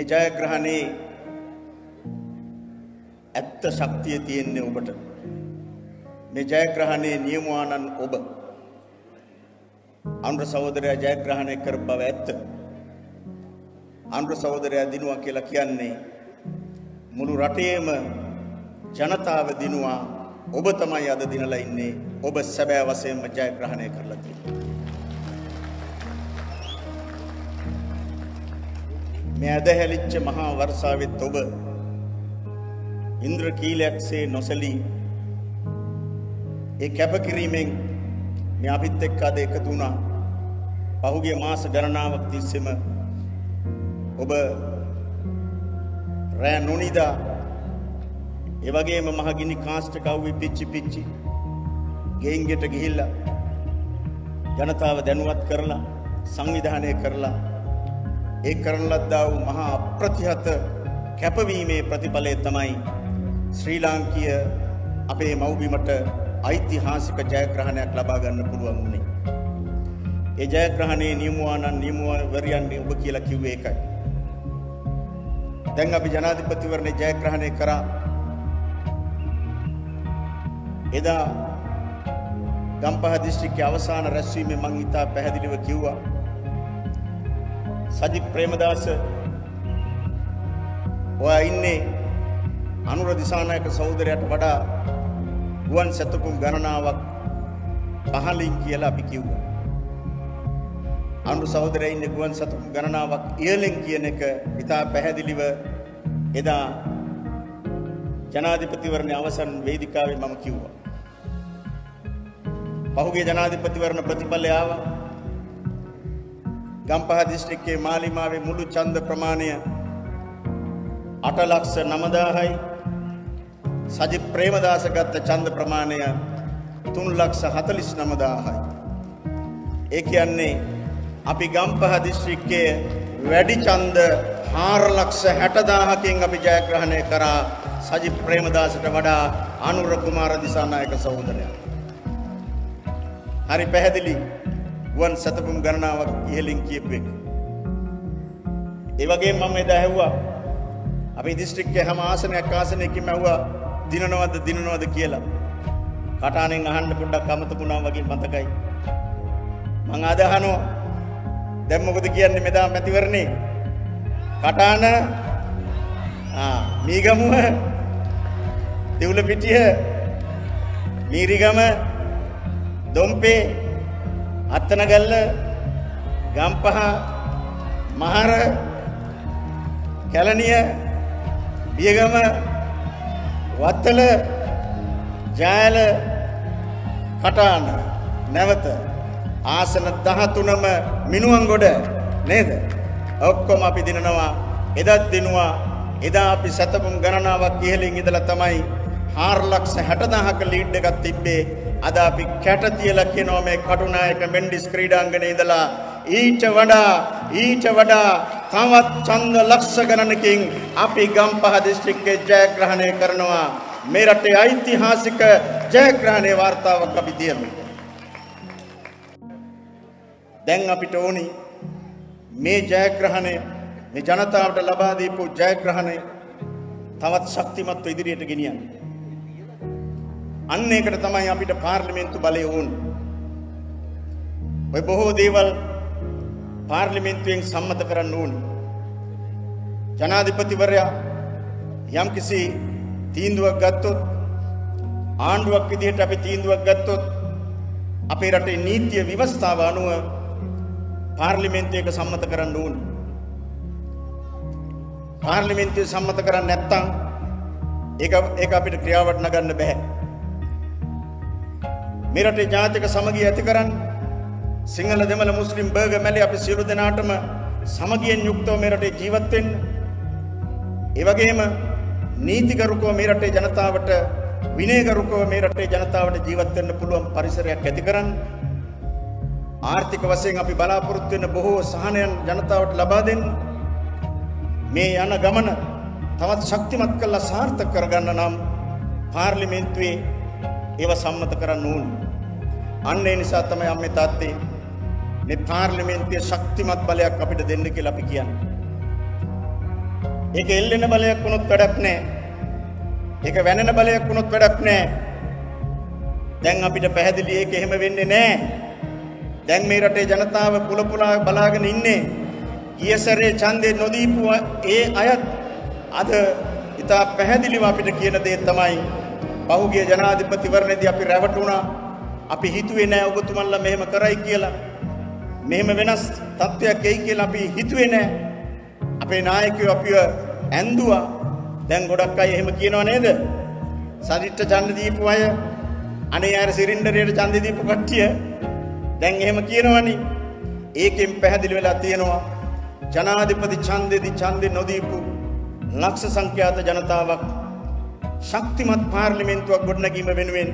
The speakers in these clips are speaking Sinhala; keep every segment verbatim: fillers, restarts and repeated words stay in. මේ ජයග්‍රහණේ ඇත්ත ශක්තිය තියෙන්නේ ඔබට. මේ ජයග්‍රහණේ නියමුවානන් ඔබ අනුර සහෝදරයා ජයග්‍රහණය කර බව ඇත්ත. අනුර සහෝදරයා දිනුවා කියලා කියන්නේ මුළු රටේම ජනතාව දිනුවා. ඔබ තමයි අද දිනලා ඉන්නේ. ඔබ සැබෑ වශයෙන්ම ජයග්‍රහණය කරලා තියෙනවා. මේ ඇදහැලිච්ච මහා වර්ෂාවෙත් ඔබ ඉන්ද්‍රකීලයක්සේ නොසලී ඒ කැපකිරීමෙන් මේ අපිත් එක්ක අද එකතු වුණා. පහුගිය මාස ගණනාවක් තිස්සේම ඔබ රෑ නොනිදා ඒ වගේම මහගිනි කාස්ට් කව්වේ පිච්චි පිච්චි ගෙයින් ගෙට ගිහිල්ලා ජනතාව දැනුවත් කරලා සංවිධානය කරලා ඒ කරන ලද්දා වූ මහා අප්‍රතිහත කැපවීමේ ප්‍රතිඵලය තමයි ශ්‍රී ලාංකීය අපේ මව්බිමට ඓතිහාසික ජයග්‍රහණයක් ලබා ගන්න පුළුවන් වුණේ. ඒ ජයග්‍රහණයේ නියමුවානන් නියමුවවරියන්නේ ඔබ කියලා කිව්වේ ඒකයි. දැන් අපි ජනාධිපතිවරණේ ජයග්‍රහණය කරා. එදා ගම්පහ දිස්ත්‍රික්කයේ අවසාන රැස්වීමේ මං හිතා පැහැදිලිව කිව්වා සජිත් ප්‍රේමදාස ඔයා ඉන්නේ අනුර දිසානායක සහෝදරයාට වඩා ගුවන් සැතපුම් ගණනාවක් පහළින් කියලා අපි කිව්වා. අනුර සහෝදරයා ඉන්නේ ගුවන් සැතපුම් ගණනාවක් ඉහළින් කියන එක ඉතා පැහැදිලිව එදා ජනාධිපතිවරණ අවසන් වේදිකාවේ මම කිව්වා. පහුගිය ජනාධිපතිවරණ ප්‍රතිඵලය ආවා. ගම්පහ දිස්ත්‍රික්කයේ මාලිමාවේ මුළු ඡන්ද ප්‍රමාණය අට ලක්ෂ නවදාහයි. සජිත් ප්‍රේමදාස ගත්ත ඡන්ද ප්‍රමාණය තුන් ලක්ෂ හතළිස් නවදාහයි. ඒ කියන්නේ අපි ගම්පහ දිස්ත්‍රික්කයේ වැඩි ඡන්ද හාර ලක්ෂ හැටදාහකින් අපි ජයග්‍රහණය කරා. සජිත් ප්‍රේමදාසට වඩා අනුර කුමාර දිසානායක සහෝදරයා. හරි පැහැදිලි ගුවන් සැතපුම් ගණනාවක් ඉහළින් කියපු එක. ඒ වගේම මම එදා ඇහුවා අපේ දිස්ත්‍රික්කයේ හැම ආසනයක් ආසනයකින්ම ඇහුවා දිනනවද දිනනවද කියලා. කටහඬෙන් අහන්න පොඩ්ඩක් අමතකුණා වගේ මතකයි. මං අද අහනවා දැන් මොකද කියන්නේ මෙදා මැතිවරණේ? කටහඬ ආ මීගමුව දෙවුලපිටිය මීරිගම දොම්පේ අත්තනගල්ල ගම්පහ මහර කැලණිය බියගම වත්තල ජයල කටාන නැවත ආසන දහතුනම මිනුවන්ගොඩ නේද? ඔක්කොම අපි දිනනවා. එදත් දිනුවා. එදා අපි සැතපුම් ගණනාවක් ඉහළින් ඉඳලා තමයි හාර ලක්ෂ හැටදාහක ලීඩ් එකක් තිබ්බේ. අද අපි කැට තියලා කියනවා මේ කටුනායක මෙන්ඩිස් ක්‍රීඩාංගණේ ඉඳලා ඊට වඩා ඊට වඩා තවත් ඡන්ද ලක්ෂ ගණනකින් අපි ගම්පහ දිස්ත්‍රික්කයේ ජයග්‍රහණය කරනවා. මේ රටේ ඓතිහාසික ජයග්‍රහණේ වார்த்தාවක් අපි දෙනවා. දැන් අපිට ඕනි මේ ජයග්‍රහණය මේ ජනතාවට ලබා දීපු ජයග්‍රහණය තවත් ශක්තිමත්ව ඉදිරියට ගෙනියන්න. අන්න ඒකට තමයි අපිට පාර්ලිමේන්තු බලය ඕන. ඔය බොහෝ දේවල් පාර්ලිමේන්තුවෙන් සම්මත කරන්න ඕන. ජනාධිපතිවරයා යම්කිසි තීන්දුවක් ගත්තොත් ආණ්ඩුවක් විදිහට අපි තීන්දුවක් ගත්තොත් අපේ රටේ නීතිය ව්‍යවස්ථාව අනුව පාර්ලිමේන්තුවේක සම්මත කරන්න ඕන. පාර්ලිමේන්තුවේ සම්මත කරන්නේ නැත්නම් ඒක ඒක අපිට ක්‍රියාවට නගන්න බෑ. මේ රටේ ජාතික සමගිය ඇති කරන්න සිංහල දෙමළ මුස්ලිම් බර්ග මැලි අපි සියලු දෙනාටම සමගියෙන් යුක්තව මේ රටේ ජීවත් වෙන්න. ඒ වගේම නීතිගරුකව මේ රටේ ජනතාවට විනයගරුකව මේ රටේ ජනතාවට ජීවත් වෙන්න පුළුවන් පරිසරයක් ඇති කරන්න. ආර්ථික වශයෙන් අපි බලාපොරොත්තු වෙන බොහෝ සහනයන් ජනතාවට ලබා දෙන්න. මේ යන ගමන තවත් ශක්තිමත් කරලා සාර්ථක කරගන්න නම් පාර්ලිමේන්තුවේ ඒව සම්මත කරන්න ඕන. අන්න ඒ නිසා තමයි අම්මේ තාත්තේ මේ පාර්ලිමේන්තුවේ ශක්තිමත් බලයක් අපිට දෙන්න කියලා අපි කියන්නේ. Eka elline balayak kunuth kadakne, eka wenena balayak kunuth kadakne. Deng apita pahadili eka hema wenne ne. Deng me rate janathawa pula pula balagena inne. Iyasare chande nodipu e ayath ada itha pahadiliwa apita kiyana de thamai pahugiya janadhipativaraneedi api rawatuna. Api hituwe nae obatumalla mehema karai kiyala mehema wenas tatwayak eyi kiyala api hituwe nae ape naayakayo apiwa ænduwa den godak ay ehema kiyanawa neda Sajitha chanda deepu aya ane ara sirindariyata chanda deepu kattiya den ehema kiyanawani eken pahadili wela tiyenawa janadhipathi chandedi chande nodipu laksha sankhyaata janatawak shaktimat parlimentuwak godnagima wenuwen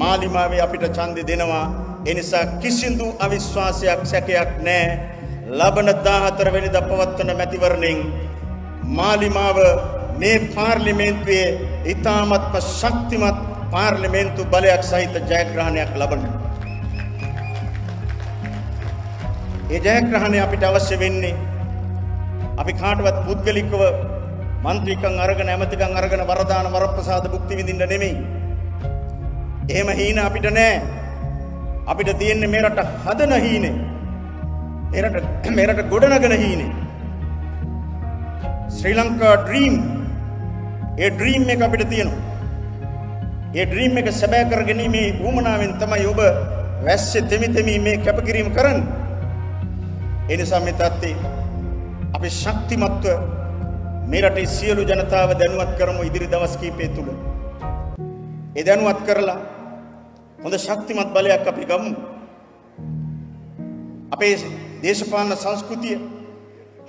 මාලිමාවේ අපිට ඡන්දේ දෙනවා ඒ නිසා කිසිඳු අවිශ්වාසයක් සැකයක් නැහැ ලබන දාහතර වෙනිදා පවත්වන මැතිවරණයෙන් මාලිමාව මේ පාර්ලිමේන්තුවේ ඊටමත් ශක්තිමත් පාර්ලිමේන්තු බලයක් සහිත ජයග්‍රහණයක් ලබන ඒ ජයග්‍රහණය අපිට අවශ්‍ය වෙන්නේ අපි කාටවත් පුද්ගලිකව മന്ത്രിකම් අරගෙන ඇමතිකම් අරගෙන වරදාන වරප්‍රසාද භුක්ති විඳින්න නෙමෙයි එහෙම හීන අපිට නෑ අපිට තියෙන්නේ මේ රට හදන හීනේ මේ රට මේ රට ගොඩනගන හීනේ ශ්‍රී ලංකා ඩ්‍රීම් ඒ ඩ්‍රීම් එක අපිට තියෙනවා ඒ ඩ්‍රීම් එක සැබෑ කරගැනීමේ වුමනාවෙන් තමයි ඔබ වැස්සේ දෙමි දෙමි මේ කැපකිරීම කරන්නේ ඒ නිසා මේ තත්ත්වයේ අපි ශක්තිමත්ව මේ රටේ සියලු ජනතාව දැනුවත් කරමු ඉදිරි දවස් කීපය තුල ඒ දැනුවත් කරලා හොඳ ශක්තිමත් බලයක් අපි ගමු අපේ දේශපාලන සංස්කෘතිය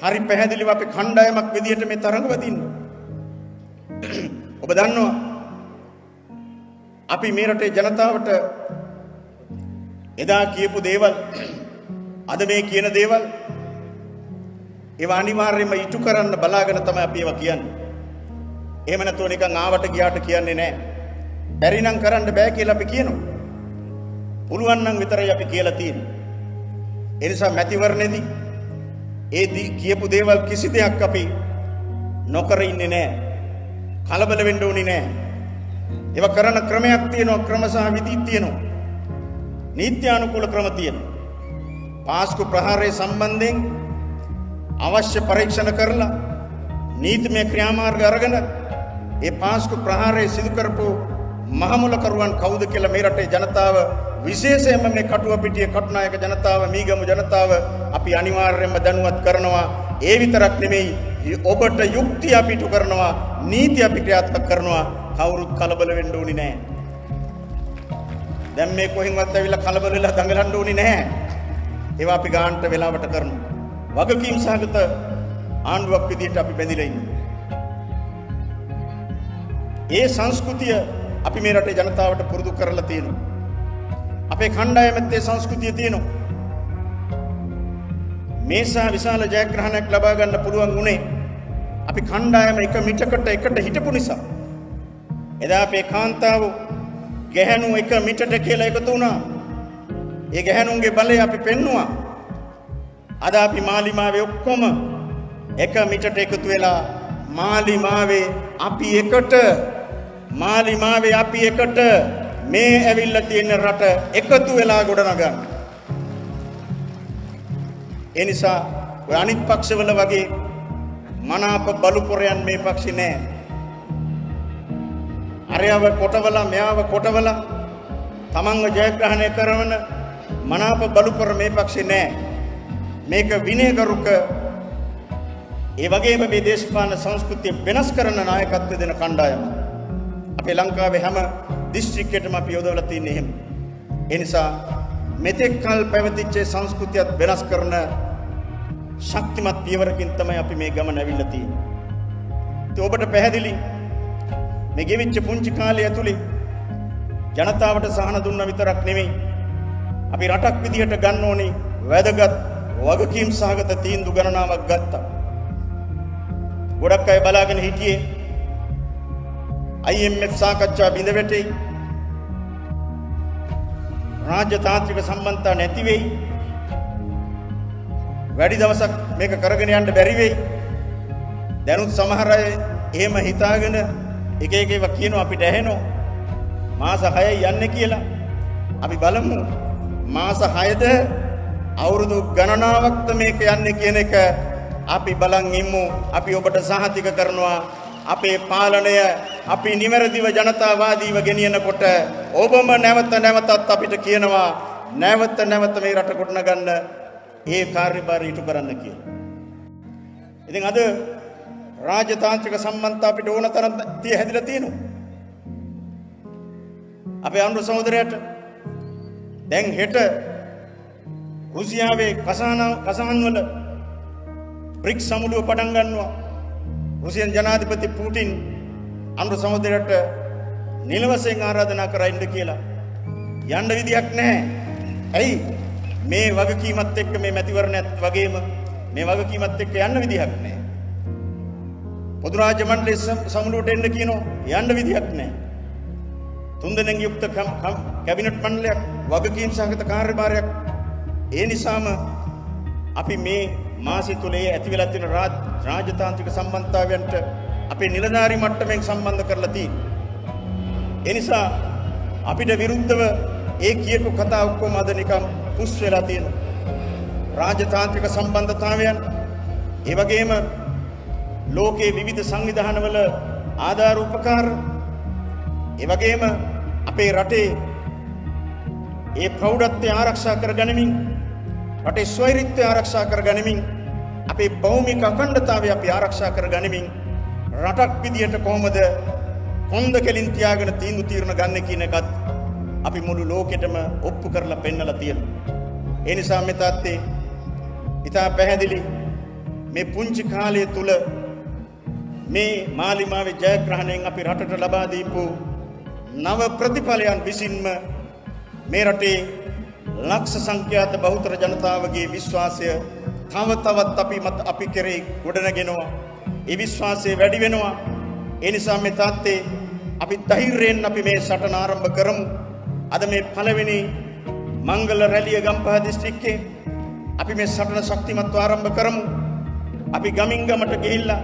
හරි පැහැදිලිව අපේ කණ්ඩායමක් විදියට මේ තරඟවදින්න ඔබ දන්නවා අපි මේ රටේ ජනතාවට එදා කියපු දේවල් අද මේ කියන දේවල් ඒවා අනිවාර්යයෙන්ම ඉටු කරන්න බලාගෙන තමයි අපි ඒවා කියන්නේ එහෙම නැතුව නිකන් ආවට ගියාට කියන්නේ නැහැ බැරි නම් කරන්න බෑ කියලා අපි කියනවා. පුළුවන් නම් විතරයි අපි කියලා තියෙන්නේ. ඒ නිසා මැතිවරණේදී ඒ දී කියපු දේවල් කිසි දෙයක් අපි නොකර ඉන්නේ නැහැ. කලබල වෙන්න ඕනේ නැහැ. ඒව කරන ක්‍රමයක් තියෙනවා, ක්‍රම සහ විදි තියෙනවා. නීත්‍යානුකූල ක්‍රම තියෙනවා. පාස්කු ප්‍රහාරය සම්බන්ධයෙන් අවශ්‍ය පරීක්ෂණ කරලා නීතිමය ක්‍රියාමාර්ග අරගෙන ඒ පාස්කු ප්‍රහාරය සිදු කරපු මහමුල කරුවන් කවුද කියලා මේ රටේ ජනතාව විශේෂයෙන්ම මේ කටුව පිටියේ කටුනායක ජනතාව මීගමු ජනතාව අපි අනිවාර්යයෙන්ම දැනුවත් කරනවා ඒ විතරක් නෙමෙයි ඔබට යුක්තිය අපිට කරනවා නීතිය අපි ක්‍රියාත්මක කරනවා කවුරුත් කලබල වෙන්න ඕනේ නැහැ දැන් මේ කොහෙන්වත් ඇවිල්ලා කලබල වෙලා දඟලන්න ඕනේ නැහැ ඒවා අපි ගන්නට වෙලාවට කරනවා වගකීම් සහගත ආණ්ඩුවක් විදිහට අපි බැඳිලා ඉන්නේ ඒ සංස්කෘතිය අපි මේ රටේ ජනතාවට පුරුදු කරලා තියෙනවා. අපේ කණ්ඩායමත් ඒ සංස්කෘතිය තියෙනවා. මේ සහ විශාල ජයග්‍රහණයක් ලබා ගන්න පුළුවන් උනේ අපි කණ්ඩායම එක මිටකට එකට හිටපු නිසා. එදා අපේ කාන්තාව ගැහැණු එක මිටට කියලා එකතු වුණා. ඒ ගැහැණුන්ගේ බලය අපි පෙන්නවා. අද අපි මාලිමාවේ ඔක්කොම එක මිටට එකතු වෙලා මාලිමාවේ අපි එකට මාලිමාවේ අපි එකට මේ ඇවිල්ලා තියෙන රට එකතු වෙලා ගොඩනගන්න. ඒ නිසා ඔය අනිත් පක්ෂවල වගේ මනාප බලුපොරයන් මේ පක්ෂේ නෑ. අරයව කොටවල මෙයව කොටවල තමන්ව ජයග්‍රහණය කරන මනාප බලුපොර මේ පක්ෂේ නෑ. මේක විනයගරුක ඒ වගේම මේ දේශපාලන සංස්කෘතිය වෙනස් කරන නායකත්ව දෙන කණ්ඩායමක්. අපේ ලංකාවේ හැම දිස්ත්‍රික්කයකටම අපි යොදවලා තින්නේ එහෙම. ඒ නිසා මෙතෙක් කල් පැවතිච්ච සංස්කෘතියත් වෙනස් කරන ශක්තිමත් පියවරකින් තමයි අපි මේ ගමන ඇවිල්ලා තියෙන්නේ. ඉතින් ඔබට පැහැදිලි මේ ගෙවිච්ච පුංචි කාලය ඇතුලේ ජනතාවට සහන දුන්න විතරක් නෙමෙයි අපි රටක් විදිහට ගන්න ඕනේ වැදගත් වගකීම් සහගත තීන්දුව ගණනාවක් ගත්තා. ගොඩක් අය බලාගෙන හිටියේ I M F සාකච්ඡා බිඳ වැටෙයි රාජ්‍ය තාන්ත්‍රික සම්බන්ධතා නැති වෙයි වැඩි දවසක් මේක කරගෙන යන්න බැරි වෙයි දැනුත් සමහර අය එහෙම හිතාගෙන එක එක ඒවා කියනවා අපිට ඇහෙනවා මාස හයයි යන්නේ කියලා. අපි බලමු මාස හයද අවුරුදු ගණනාවක්ද මේක යන්නේ කියන එක අපි බලන් ඉමු. අපි ඔබට සහතික කරනවා අපේ පාලනය අපි නිවැරදිව ජනතාවාදීව ගෙනියනකොට ඔබම නැවත නැවතත් අපිට කියනවා නැවත නැවත මේ රට ගොඩනගන්න ඒ කාර්යභාරය ඉටු කරන්න කියලා. ඉතින් අද රාජතාන්ත්‍රික සම්බන්ධතා අපිට ඕන තරම් තිය හැදිලා තියෙනවා. අපේ අනුර සහෝදරයාට දැන් හෙට රුසියාවේ කසාන කසහන්වල බ්‍රික්ස් සමුළුව පටන් ගන්නවා. රුසියන් ජනාධිපති පුටින් අනුර සහෝදරයාට නිලවසෙන් ආරාධනා කරා ඉන්න කියලා. යන්න විදියක් නැහැ. ඇයි මේ වගකීමත් එක්ක මේ මැතිවරණයත් වගේම මේ වගකීමත් එක්ක යන්න විදියක් නැහැ. පොදු රාජ්‍ය මණ්ඩලයේ සමුළුවට එන්න කියනවා යන්න විදියක් නැහැ. තුන්දෙනෙන් යුක්ත කැබිනට් මණ්ඩලයක් වගකීම් සහගත කාර්යභාරයක්. ඒ නිසාම අපි මේ මාසෙ තුනේ ඇති වෙලා තියෙන රාජතාන්ත්‍රික සම්බන්ධතාවයන්ට අපේ නිලධාරි මට්ටමෙන් සම්බන්ධ කරලා තියෙනවා. ඒ නිසා අපිට විරුද්ධව ඒ කියපු කතා ඔක්කොම අද නිකම් පුස් වෙලා තියෙනවා. රාජතාන්ත්‍රික සම්බන්ධතාවයන් ඒ වගේම ලෝකයේ විවිධ සංවිධානවල ආධාර උපකාර ඒ වගේම අපේ රටේ ඒ ප්‍රෞඩත්වය ආරක්ෂා කර ගනිමින් රටේ ස්වෛරීත්වය ආරක්ෂා කර ගනිමින් අපේ භෞමික අඛණ්ඩතාවය අපි ආරක්ෂා කර ගනිමින් රටක් විදියට කොහොමද කොන්ද කෙලින් තියාගෙන තීන්දුව తీරන ගන්න කියන එකත් අපි මුළු ලෝකෙටම ඔප්පු කරලා පෙන්නලා තියෙනවා. ඒ නිසා මේ තාත්තේ ඉතා පැහැදිලි මේ පුංචි කාලය තුල මේ මාලිමාවේ ජයග්‍රහණයෙන් අපි රටට ලබා දීපු නව ප්‍රතිඵලයන් විසින්ම මේ රටේ ලක්ෂ සංඛ්‍යාත බහුතර ජනතාවගේ විශ්වාසය තව තවත් අපි මත අපි කෙරේ ගොඩනගෙනවා. ඒ විශ්වාසය වැඩි වෙනවා. ඒ නිසා මේ තාත්තේ අපි ධෛර්යයෙන් අපි මේ සටන ආරම්භ කරමු. අද මේ පළවෙනි මංගල රැළිය ගම්පහ දිස්ත්‍රික්කේ අපි මේ සටන ශක්තිමත්ව ආරම්භ කරමු. අපි ගමින් ගමට ගිහිල්ලා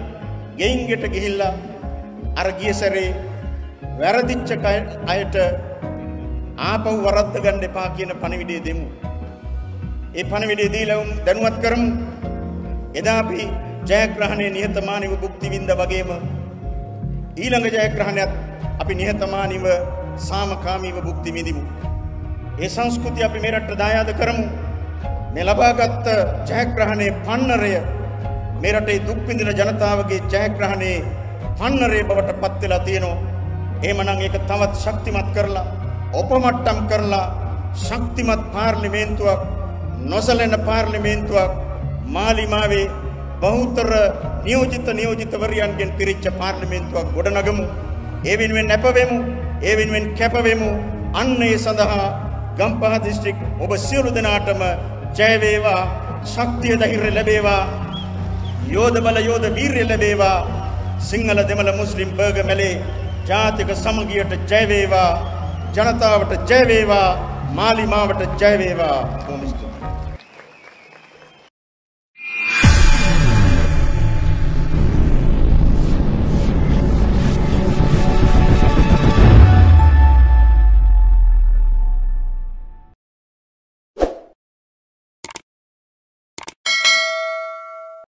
ගෙයින් ගෙට ගිහිල්ලා අර ගිය සැරේ වැරදිච්ච අයට ආපහු වරද්ද ගන්න එපා කියන පණිවිඩය දෙමු. ඒ පණිවිඩය දීලා දැනුවත් කරමු. එදා අපි ජයග්‍රහණයේ නිහතමානීව භුක්ති විඳ වගේම ඊළඟ ජයග්‍රහණයත් අපි නිහතමානීව සාමකාමීව භුක්ති විඳිමු. ඒ සංස්කෘතිය අපි මේ රටට දායාද කරමු. මේ ලබාගත් ජයග්‍රහණයේ පන්නරය මේ රටේ දුක් විඳින ජනතාවගේ ජයග්‍රහණේ පන්නරේ බවට පත් වෙලා තියෙනවා. එහෙමනම් ඒක තවත් ශක්තිමත් කරලා උපමට්ටම් කරලා ශක්තිමත් පාර්ලිමේන්තුවක් නොසලෙන පාර්ලිමේන්තුවක් මාලිමාවේ බහුතර නියෝජිත නියෝජිතවරයන්ගෙන් පිරිච්ච පාර්ලිමේන්තුවක් ගොඩනගමු. ඒ වෙනුවෙන් නැපවෙමු. ඒ වෙනුවෙන් කැපවෙමු. අන්න ඒ සඳහා ගම්පහ දිස්ත්‍රික් ඔබ සියලු දෙනාටම ජය වේවා. ශක්තිය ධෛර්ය ලැබේවා. යෝධ බල යෝධ වීර්ය ලැබේවා. සිංහල දෙමළ මුස්ලිම් බර්ගමැලේ ජාතික සමගියට ජය වේවා. ජනතාවට ජය වේවා. මාලිමාවට ජය වේවා.